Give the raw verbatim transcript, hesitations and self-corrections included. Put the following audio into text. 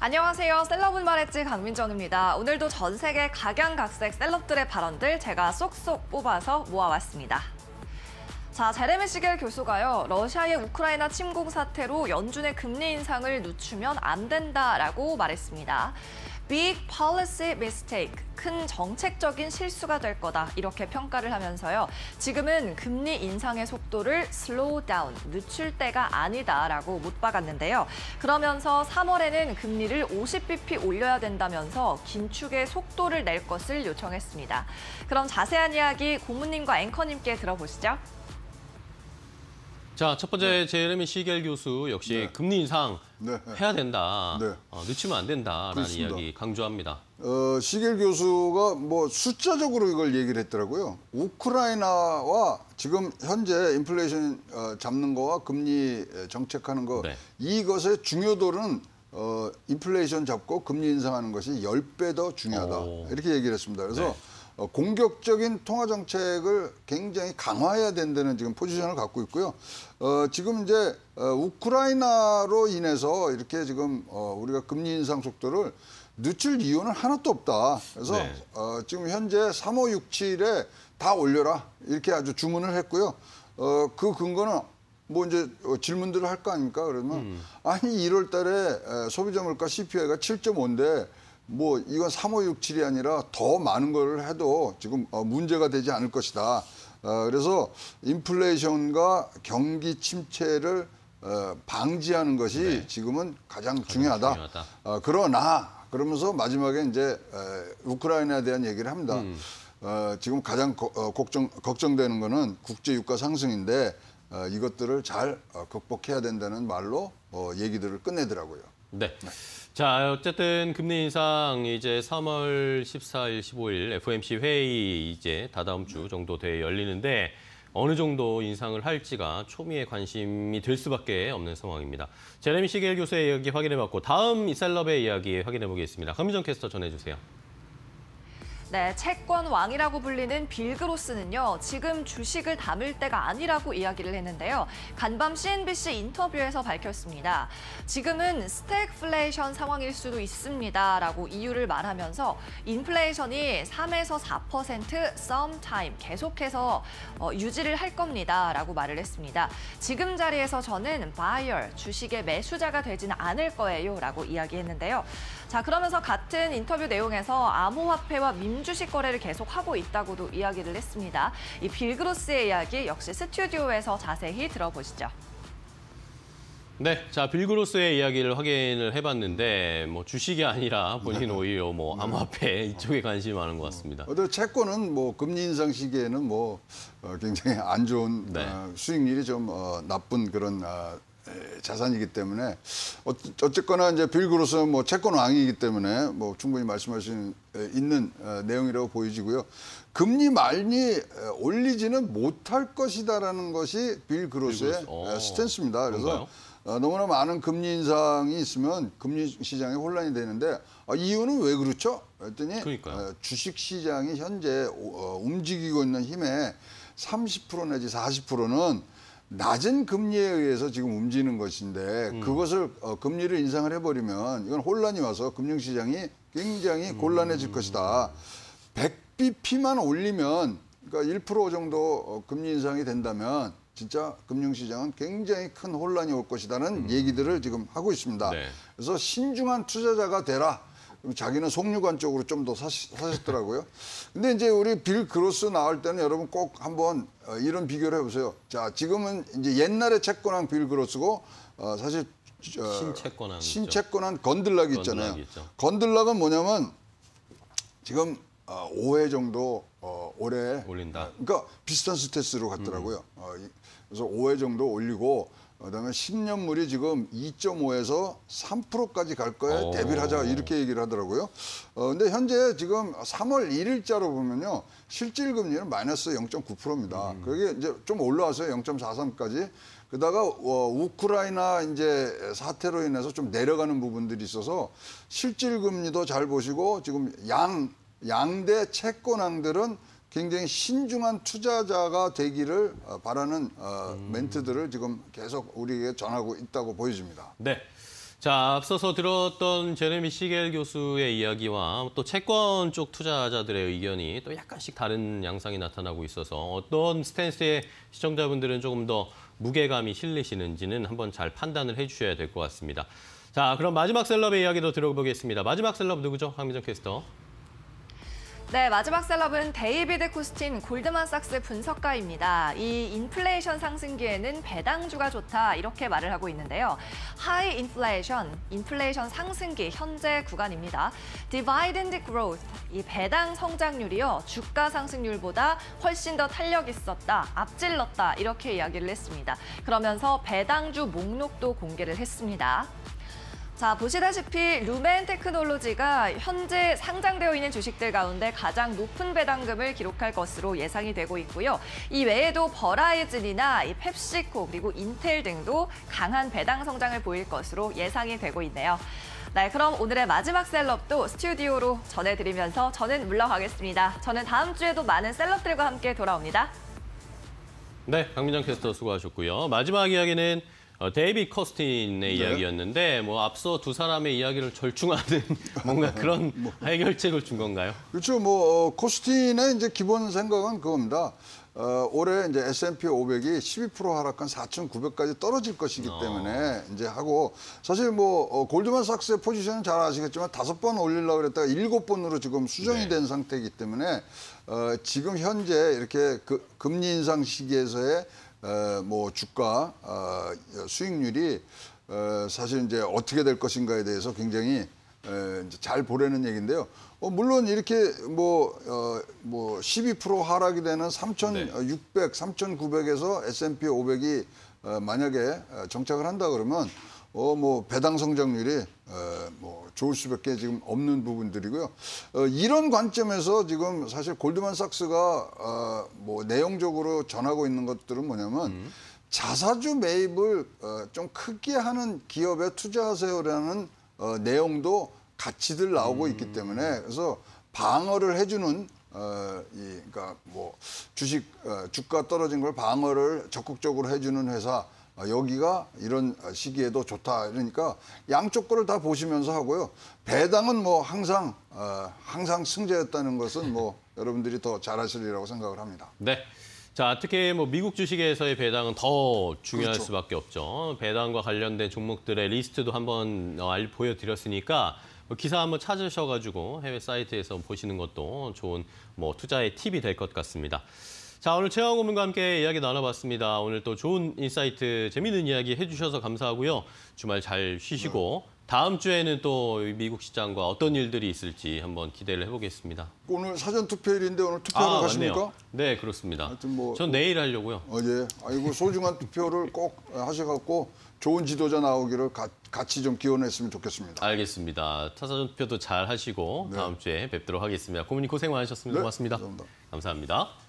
안녕하세요. 셀럽은 말했지 강민정입니다. 오늘도 전 세계 각양각색 셀럽들의 발언들 제가 쏙쏙 뽑아서 모아왔습니다. 자, 제레미 시겔 교수가요, 러시아의 우크라이나 침공 사태로 연준의 금리 인상을 늦추면 안 된다라고 말했습니다. Big policy mistake, 큰 정책적인 실수가 될 거다, 이렇게 평가를 하면서요, 지금은 금리 인상의 속도를 slow down, 늦출 때가 아니다라고 못 박았는데요. 그러면서 삼월에는 금리를 오십 비피 올려야 된다면서 긴축의 속도를 낼 것을 요청했습니다. 그럼 자세한 이야기 고문님과 앵커님께 들어보시죠. 자, 첫 번째 네. 제레미 시겔 교수 역시 네. 금리 인상 네. 해야 된다, 네. 어, 늦추면 안 된다라는 그렇습니다. 이야기 강조합니다. 어, 시겔 교수가 뭐 숫자적으로 이걸 얘기를 했더라고요. 우크라이나와 지금 현재 인플레이션 어, 잡는 거와 금리 정책하는 거 네. 이것의 중요도는 어, 인플레이션 잡고 금리 인상하는 것이 열 배 더 중요하다, 오. 이렇게 얘기를 했습니다. 그래서 네. 공격적인 통화 정책을 굉장히 강화해야 된다는 지금 포지션을 갖고 있고요. 어, 지금 이제 우크라이나로 인해서 이렇게 지금 어, 우리가 금리 인상 속도를 늦출 이유는 하나도 없다. 그래서 네. 어, 지금 현재 삼 오 육 칠에 다 올려라, 이렇게 아주 주문을 했고요. 어, 그 근거는 뭐 이제 질문들을 할 거 아닙니까? 그러면 음. 아니 일월 달에 소비자 물가 씨 피 아이가 칠 점 오인데 뭐 이건 삼 오 육 칠이 아니라 더 많은 걸 해도 지금 문제가 되지 않을 것이다. 그래서 인플레이션과 경기 침체를 방지하는 것이 지금은 가장, 가장 중요하다. 중요하다. 그러나 그러면서 마지막에 이제 우크라이나에 대한 얘기를 합니다. 음. 지금 가장 걱정, 걱정되는 거는 국제 유가 상승인데 이것들을 잘 극복해야 된다는 말로 얘기들을 끝내더라고요. 네. 네. 자, 어쨌든 금리 인상 이제 삼월 십사일, 십오일 에프 오 엠 씨 회의 이제 다다음 주 정도 돼 열리는데 어느 정도 인상을 할지가 초미의 관심이 될 수밖에 없는 상황입니다. 제레미 시겔 교수의 이야기 확인해봤고 다음 이 셀럽의 이야기 확인해보겠습니다. 강민정 캐스터 전해주세요. 네, 채권 왕이라고 불리는 빌 그로스는요, 지금 주식을 담을 때가 아니라고 이야기를 했는데요. 간밤 씨 엔 비 씨 인터뷰에서 밝혔습니다. 지금은 스태그플레이션 상황일 수도 있습니다라고 이유를 말하면서 인플레이션이 삼에서 사 퍼센트 sometime 계속해서 어, 유지를 할 겁니다라고 말을 했습니다. 지금 자리에서 저는 buyer, 주식의 매수자가 되지는 않을 거예요라고 이야기했는데요. 자, 그러면서 같은 인터뷰 내용에서 암호화폐와 민주식 거래를 계속하고 있다고도 이야기를 했습니다. 이 빌 그로스의 이야기 역시 스튜디오에서 자세히 들어보시죠. 네, 자, 빌 그로스의 이야기를 확인을 해봤는데 뭐 주식이 아니라 본인 오히려 뭐 암호화폐 이쪽에 관심이 많은 것 같습니다. 어, 채권은 뭐 금리 인상 시기에는 뭐 어, 굉장히 안 좋은 네. 어, 수익률이 좀 어, 나쁜 그런. 어, 자산이기 때문에 어쨌거나 이제 빌 그로스는 뭐 채권 왕이기 때문에 뭐 충분히 말씀할 수 있는 내용이라고 보여지고요. 금리 많이 올리지는 못할 것이다라는 것이 빌 그로스의 빌 그로스. 스탠스입니다. 그래서 뭔가요? 너무나 많은 금리 인상이 있으면 금리 시장에 혼란이 되는데 이유는 왜 그렇죠? 그랬더니 그러니까요. 주식 시장이 현재 움직이고 있는 힘의 삼십 퍼센트 내지 사십 퍼센트는 낮은 금리에 의해서 지금 움직이는 것인데 음. 그것을 어, 금리를 인상을 해버리면 이건 혼란이 와서 금융시장이 굉장히 곤란해질 음. 것이다. 백 비피만 올리면 그러니까 일 퍼센트 정도 금리 인상이 된다면 진짜 금융시장은 굉장히 큰 혼란이 올 것이라는 음. 얘기들을 지금 하고 있습니다. 네. 그래서 신중한 투자자가 되라. 자기는 속류관 쪽으로 좀 더 사셨더라고요. 근데 이제 우리 빌 그로스 나올 때는 여러분 꼭 한번 이런 비교를 해보세요. 자, 지금은 이제 옛날에 채권왕 빌 그로스고 어, 사실 신채권왕 신채권왕 건들락이 있잖아요. 건들락은 뭐냐면 지금 어, 오 회 정도 어, 올해 올린다. 그러니까 비슷한 스탠스로 갔더라고요. 음. 어, 그래서 오 회 정도 올리고. 그다음에 십 년물이 지금 이 점 오에서 삼 퍼센트까지 갈 거에 대비를 하자, 이렇게 얘기를 하더라고요. 어, 근데 현재 지금 삼월 일일자로 보면요, 실질금리는 마이너스 영 점 구 퍼센트입니다. 음. 그게 이제 좀 올라왔어요, 영 점 사삼까지. 그다가 어, 우크라이나 이제 사태로 인해서 좀 내려가는 부분들이 있어서 실질금리도 잘 보시고 지금 양 양대 채권왕들은 굉장히 신중한 투자자가 되기를 바라는 음. 멘트들을 지금 계속 우리에게 전하고 있다고 보여집니다. 네. 자, 앞서서 들었던 제레미 시겔 교수의 이야기와 또 채권 쪽 투자자들의 의견이 또 약간씩 다른 양상이 나타나고 있어서 어떤 스탠스의 시청자분들은 조금 더 무게감이 실리시는지는 한번 잘 판단을 해주셔야 될 것 같습니다. 자, 그럼 마지막 셀럽의 이야기도 들어보겠습니다. 마지막 셀럽 누구죠? 황미정 캐스터. 네, 마지막 셀럽은 데이비드 코스틴 골드만삭스 분석가입니다. 이 인플레이션 상승기에는 배당주가 좋다 이렇게 말을 하고 있는데요. 하이 인플레이션, 인플레이션 상승기 현재 구간입니다. 디바이던드 그로스, 이 배당 성장률이요 주가 상승률보다 훨씬 더 탄력 있었다, 앞질렀다 이렇게 이야기를 했습니다. 그러면서 배당주 목록도 공개를 했습니다. 자, 보시다시피 루멘 테크놀로지가 현재 상장되어 있는 주식들 가운데 가장 높은 배당금을 기록할 것으로 예상이 되고 있고요. 이 외에도 버라이즌이나 이 펩시코 그리고 인텔 등도 강한 배당 성장을 보일 것으로 예상이 되고 있네요. 네, 그럼 오늘의 마지막 셀럽도 스튜디오로 전해드리면서 저는 물러가겠습니다. 저는 다음 주에도 많은 셀럽들과 함께 돌아옵니다. 네, 강민정 캐스터 수고하셨고요. 마지막 이야기는 어, 데이비드 코스틴의 네. 이야기였는데 뭐 앞서 두 사람의 이야기를 절충하는 뭔가 그런 뭐. 해결책을 준 건가요? 그렇죠. 뭐 어, 코스틴의 이제 기본 생각은 그겁니다. 어, 올해 이제 에스 앤 피 오백이 십이 퍼센트 하락한 사천구백까지 떨어질 것이기 어. 때문에 이제 하고 사실 뭐 어, 골드만삭스의 포지션은 잘 아시겠지만 다섯 번 올리려고 그랬다가 일곱 번으로 지금 수정이 네. 된 상태이기 때문에 어, 지금 현재 이렇게 그, 금리 인상 시기에서의 에, 뭐 주가 어, 수익률이 어, 사실 이제 어떻게 될 것인가에 대해서 굉장히 에, 이제 잘 보라는 얘기인데요. 어, 물론 이렇게 뭐 어, 뭐 십이 퍼센트 하락이 되는 삼천육백, 삼천구백에서 에스 앤 피 오백이 어, 만약에 정착을 한다 그러면 어, 뭐 배당 성장률이 어, 뭐 좋을 수밖에 지금 없는 부분들이고요. 어, 이런 관점에서 지금 사실 골드만삭스가 어, 뭐 내용적으로 전하고 있는 것들은 뭐냐면 음. 자사주 매입을 어, 좀 크게 하는 기업에 투자하세요라는 어, 내용도 같이들 나오고 음. 있기 때문에 그래서 방어를 해주는 어, 이, 그러니까 뭐 주식 어, 주가 떨어진 걸 방어를 적극적으로 해주는 회사. 여기가 이런 시기에도 좋다. 이러니까 양쪽 거를 다 보시면서 하고요. 배당은 뭐 항상 어, 항상 승자였다는 것은 뭐 여러분들이 더 잘 아시리라고 생각을 합니다. 네. 자, 특히 뭐 미국 주식에서의 배당은 더 중요할 그렇죠. 수밖에 없죠. 배당과 관련된 종목들의 리스트도 한번 보여드렸으니까 기사 한번 찾으셔가지고 해외 사이트에서 보시는 것도 좋은 뭐 투자의 팁이 될 것 같습니다. 자, 오늘 최영 고문과 함께 이야기 나눠봤습니다. 오늘 또 좋은 인사이트, 재미있는 이야기 해주셔서 감사하고요. 주말 잘 쉬시고 네. 다음 주에는 또 미국 시장과 어떤 일들이 있을지 한번 기대를 해보겠습니다. 오늘 사전투표일인데 오늘 투표하러 아, 가십니까? 맞네요. 네, 그렇습니다. 하여튼 뭐, 전 내일 하려고요. 어, 예. 아이고, 소중한 투표를 꼭 하셔갖고 좋은 지도자 나오기를 가, 같이 좀 기원했으면 좋겠습니다. 알겠습니다. 사전투표도 잘 하시고 네. 다음 주에 뵙도록 하겠습니다. 고문님 고생 많으셨습니다. 네, 고맙습니다. 감사합니다. 감사합니다.